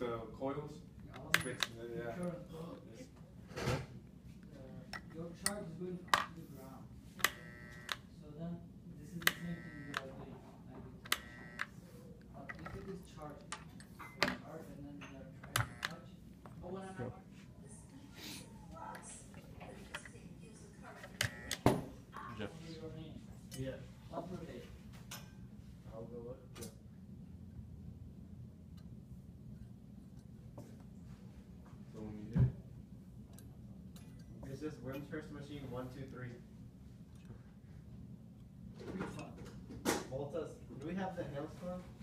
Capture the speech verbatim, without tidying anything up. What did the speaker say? the coils. Yeah. Yeah. Yes. Uh, your charge is going to the ground. So then this is the same thing you are doing. But if it is charged, it is hard and then you are trying to touch. Oh, one and a half. Yeah. Upper This is Wim's first machine, one, two, three. Voltas, do we have the hands for him?